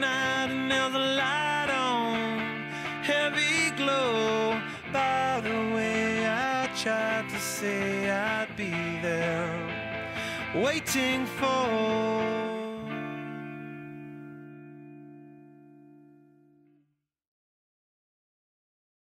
night another light on, heavy glow. By the way, I tried to say I'd be there waiting for